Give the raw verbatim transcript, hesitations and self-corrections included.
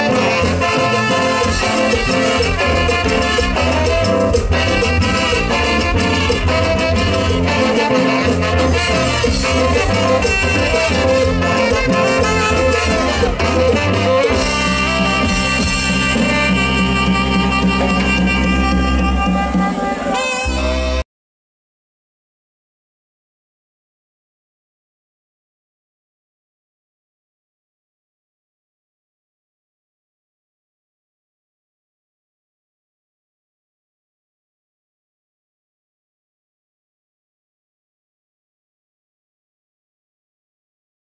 Allá.